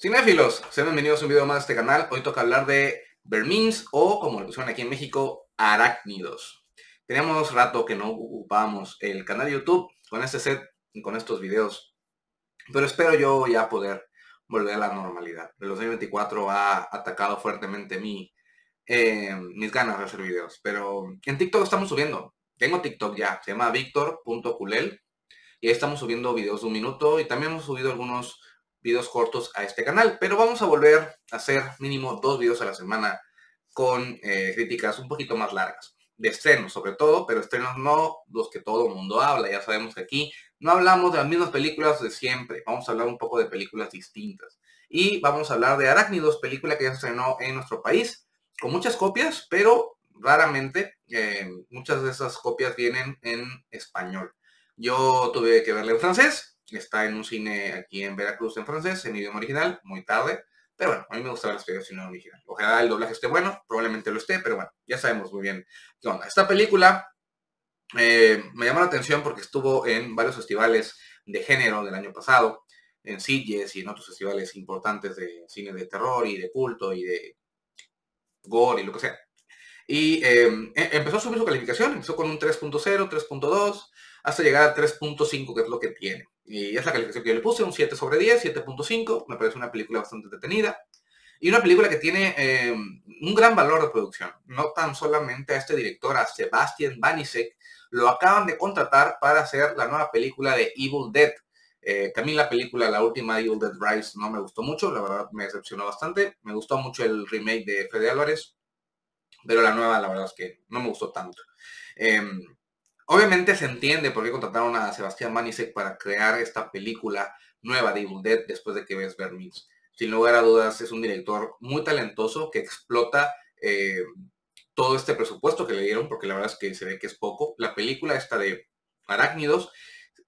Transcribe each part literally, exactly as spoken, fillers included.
Cinéfilos, sean bienvenidos a un video más de este canal. Hoy toca hablar de Vermines, o como lo pusieron aquí en México, Arácnidos. Teníamos rato que no ocupábamos el canal de YouTube con este set, con estos videos, pero espero yo ya poder volver a la normalidad. El dos mil veinticuatro ha atacado fuertemente mi, eh, mis ganas de hacer videos, pero en TikTok estamos subiendo. Tengo TikTok ya, se llama Víctor Culell, y ahí estamos subiendo videos de un minuto y también hemos subido algunos videos cortos a este canal, pero vamos a volver a hacer mínimo dos videos a la semana con eh, críticas un poquito más largas, de estrenos sobre todo, pero estrenos no los que todo el mundo habla. Ya sabemos que aquí no hablamos de las mismas películas de siempre, vamos a hablar un poco de películas distintas. Y vamos a hablar de Arácnidos, película que ya se estrenó en nuestro país, con muchas copias, pero raramente eh, muchas de esas copias vienen en español. Yo tuve que verla en francés. Está en un cine aquí en Veracruz en francés, en idioma original, muy tarde. Pero bueno, a mí me gusta ver las películas en idioma original. Ojalá el doblaje esté bueno, probablemente lo esté, pero bueno, ya sabemos muy bien qué onda. Esta película eh, me llamó la atención porque estuvo en varios festivales de género del año pasado, en Sitges y en otros festivales importantes de cine de terror y de culto y de gore y lo que sea. Y eh, empezó a subir su calificación, empezó con un tres punto cero, tres punto dos, hasta llegar a tres punto cinco, que es lo que tiene. Y es la calificación que yo le puse, un siete sobre diez, siete punto cinco. Me parece una película bastante entretenida. Y una película que tiene eh, un gran valor de producción. No tan solamente a este director, a Sébastien Vaniček, lo acaban de contratar para hacer la nueva película de Evil Dead. Eh, también la película, la última, Evil Dead Rise, no me gustó mucho. La verdad me decepcionó bastante. Me gustó mucho el remake de Fede Álvarez, pero la nueva, la verdad es que no me gustó tanto. Eh, Obviamente se entiende por qué contrataron a Sébastien Vaniček para crear esta película nueva de Evil Dead después de que ves Vermines. Sin lugar a dudas es un director muy talentoso que explota eh, todo este presupuesto que le dieron, porque la verdad es que se ve que es poco. La película esta de Arácnidos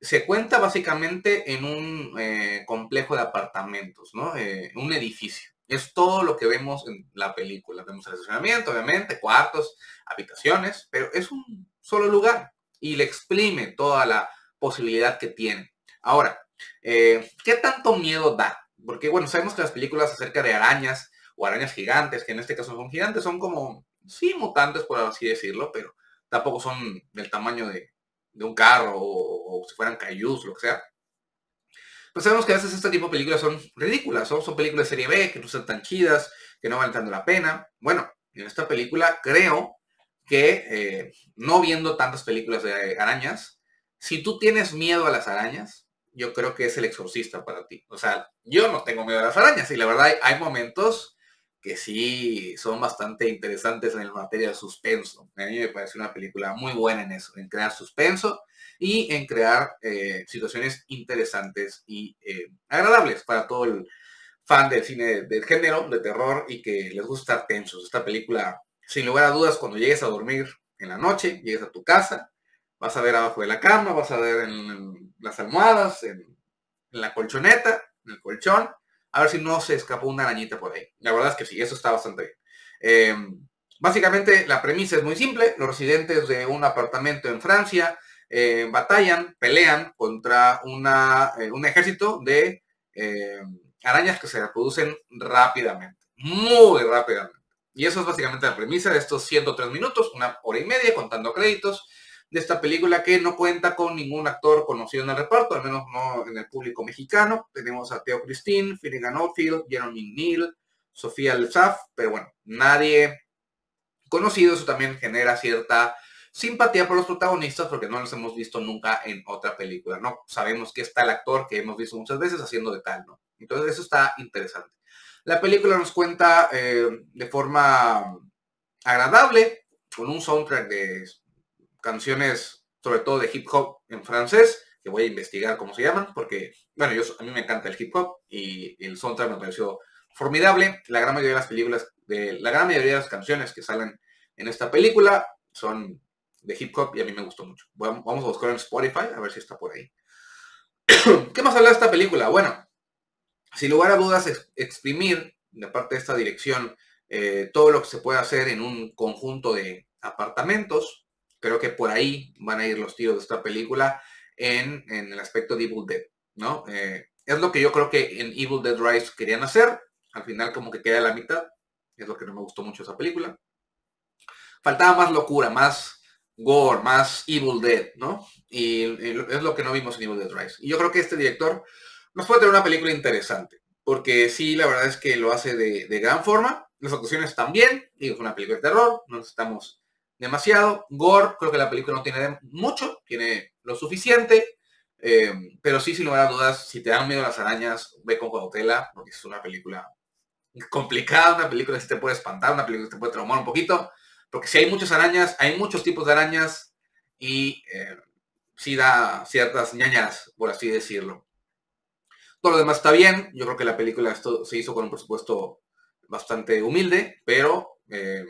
se cuenta básicamente en un eh, complejo de apartamentos, ¿no? Eh, un edificio. Es todo lo que vemos en la película. Vemos el estacionamiento, obviamente, cuartos, habitaciones, pero es un solo lugar. Y le exprime toda la posibilidad que tiene. Ahora, eh, ¿qué tanto miedo da? Porque, bueno, sabemos que las películas acerca de arañas o arañas gigantes, que en este caso son gigantes, son como, sí, mutantes, por así decirlo, pero tampoco son del tamaño de, de un carro o, o si fueran cayús, lo que sea. Pues sabemos que a veces este tipo de películas son ridículas, ¿no? Son películas de serie B, que no son tan chidas, que no valen tanto la pena. Bueno, en esta película creo que eh, no viendo tantas películas de arañas, si tú tienes miedo a las arañas, yo creo que es El Exorcista para ti. O sea, yo no tengo miedo a las arañas y la verdad hay, hay momentos que sí son bastante interesantes en la materia de suspenso. A mí me parece una película muy buena en eso, en crear suspenso y en crear eh, situaciones interesantes y eh, agradables para todo el fan del cine del género, de terror, y que les gusta estar tensos. Esta película, sin lugar a dudas, cuando llegues a dormir en la noche, llegues a tu casa, vas a ver abajo de la cama, vas a ver en, en las almohadas, en, en la colchoneta, en el colchón, a ver si no se escapó una arañita por ahí. La verdad es que sí, eso está bastante bien. Eh, básicamente la premisa es muy simple. Los residentes de un apartamento en Francia eh, batallan, pelean contra una, eh, un ejército de eh, arañas que se reproducen rápidamente, muy rápidamente. Y eso es básicamente la premisa de estos ciento tres minutos, una hora y media, contando créditos, de esta película que no cuenta con ningún actor conocido en el reparto, al menos no en el público mexicano. Tenemos a Theo Christine, Finnegan Ophiel, Jeremy Neal, Sofía Lezaff, pero bueno, nadie conocido. Eso también genera cierta simpatía por los protagonistas porque no los hemos visto nunca en otra película, ¿no? Sabemos que está el actor que hemos visto muchas veces haciendo de tal, ¿no? Entonces eso está interesante. La película nos cuenta eh, de forma agradable, con un soundtrack de canciones, sobre todo de hip hop en francés, que voy a investigar cómo se llaman, porque, bueno, yo, a mí me encanta el hip hop y el soundtrack me pareció formidable. La gran mayoría de las películas, de, la gran mayoría de las canciones que salen en esta película son de hip hop y a mí me gustó mucho. Vamos a buscar en Spotify a ver si está por ahí. ¿Qué más habla de esta película? Bueno, sin lugar a dudas, exprimir de parte de esta dirección eh, todo lo que se puede hacer en un conjunto de apartamentos. Creo que por ahí van a ir los tiros de esta película en, en el aspecto de Evil Dead, ¿no? Eh, Es lo que yo creo que en Evil Dead Rise querían hacer. Al final como que queda a la mitad. Es lo que no me gustó mucho esa película. Faltaba más locura, más gore, más Evil Dead, ¿no? Y, y es lo que no vimos en Evil Dead Rise. Y yo creo que este director nos puede tener una película interesante. Porque sí, la verdad es que lo hace de, de gran forma. Las actuaciones también. Digo, es una película de terror. No necesitamos demasiado. Gore, creo que la película no tiene mucho. Tiene lo suficiente. Eh, pero sí, sin lugar a dudas, si te dan miedo las arañas, ve con cautela. Porque es una película complicada. Una película que te puede espantar. Una película que te puede traumar un poquito. Porque si hay muchas arañas, hay muchos tipos de arañas. Y eh, sí da ciertas ñañas, por así decirlo. Todo lo demás está bien. Yo creo que la película esto se hizo con un presupuesto bastante humilde, pero eh,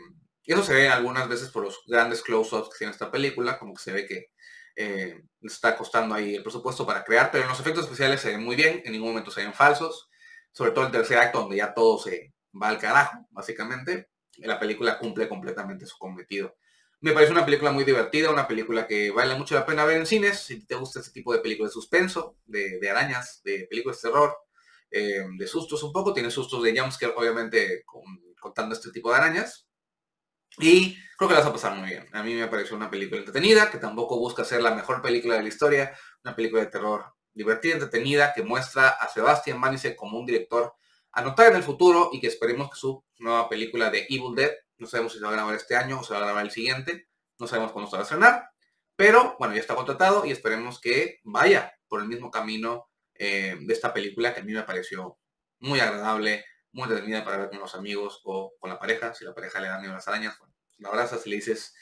eso se ve algunas veces por los grandes close-ups que tiene esta película, como que se ve que eh, está costando ahí el presupuesto para crear, pero en los efectos especiales se ven muy bien, en ningún momento se ven falsos, sobre todo el tercer acto donde ya todo se va al carajo, básicamente. La película cumple completamente su cometido. Me parece una película muy divertida, una película que vale mucho la pena ver en cines. Si te gusta este tipo de películas de suspenso, de, de arañas, de películas de terror, eh, de sustos un poco. Tiene sustos de jumpscare, obviamente, con, contando este tipo de arañas. Y creo que las va a pasar muy bien. A mí me pareció una película entretenida, que tampoco busca ser la mejor película de la historia. Una película de terror divertida, entretenida, que muestra a Sébastien Vaniček como un director a notar en el futuro y que esperemos que su nueva película de Evil Dead, no sabemos si se va a grabar este año o se va a grabar el siguiente. No sabemos cuándo se va a estrenar. Pero, bueno, ya está contratado y esperemos que vaya por el mismo camino eh, de esta película, que a mí me pareció muy agradable, muy entretenida para ver con los amigos o con la pareja. Si la pareja le da miedo a las arañas, bueno, la abrazas y le dices,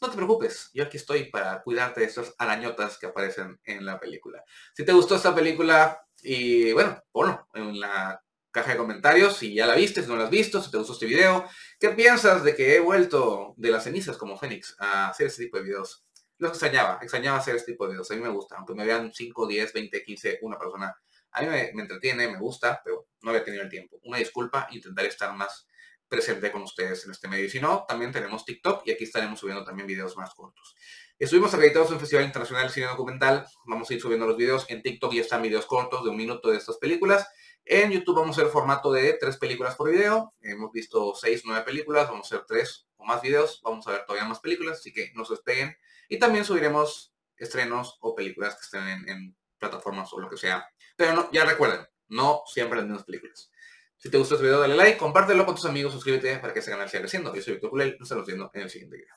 no te preocupes, yo aquí estoy para cuidarte de estas arañotas que aparecen en la película. Si te gustó esta película, y bueno, ponlo en la caja de comentarios, si ya la viste, si no la has visto, si te gustó este video, ¿qué piensas de que he vuelto de las cenizas como Fénix a hacer este tipo de videos? Los extrañaba, extrañaba hacer este tipo de videos, a mí me gusta, aunque me vean cinco, diez, veinte, quince, una persona, a mí me, me entretiene, me gusta, pero no había tenido el tiempo. Una disculpa, intentaré estar más presente con ustedes en este medio, y si no, también tenemos TikTok, y aquí estaremos subiendo también videos más cortos. Estuvimos acreditados en un Festival Internacional de Cine Documental, vamos a ir subiendo los videos, en TikTok ya están videos cortos de un minuto de estas películas. En YouTube vamos a hacer formato de tres películas por video. Hemos visto seis, nueve películas. Vamos a hacer tres o más videos. Vamos a ver todavía más películas, así que no se despeguen. Y también subiremos estrenos o películas que estén en, en plataformas o lo que sea. Pero no, ya recuerden, no siempre las mismas películas. Si te gustó este video, dale like, compártelo con tus amigos, suscríbete para que este canal siga creciendo. Yo soy Víctor Culell, nos estamos viendo en el siguiente video.